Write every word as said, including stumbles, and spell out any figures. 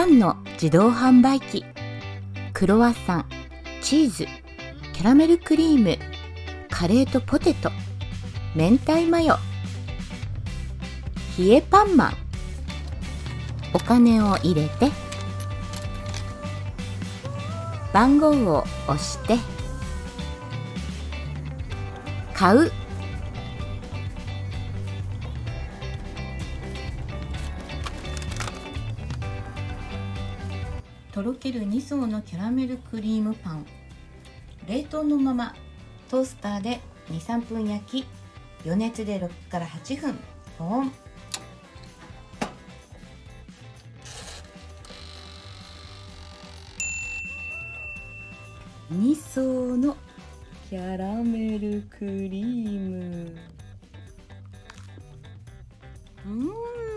パンの自動販売機、クロワッサン、チーズ、キャラメルクリーム、カレーとポテト、明太マヨ、冷えパンマン。お金を入れて、番号を押して、買う、とろけるに層のキャラメルクリームパン、冷凍のままトースターでに、さんぷん焼き、余熱でろくからはちふん保温。に層のキャラメルクリーム。うん。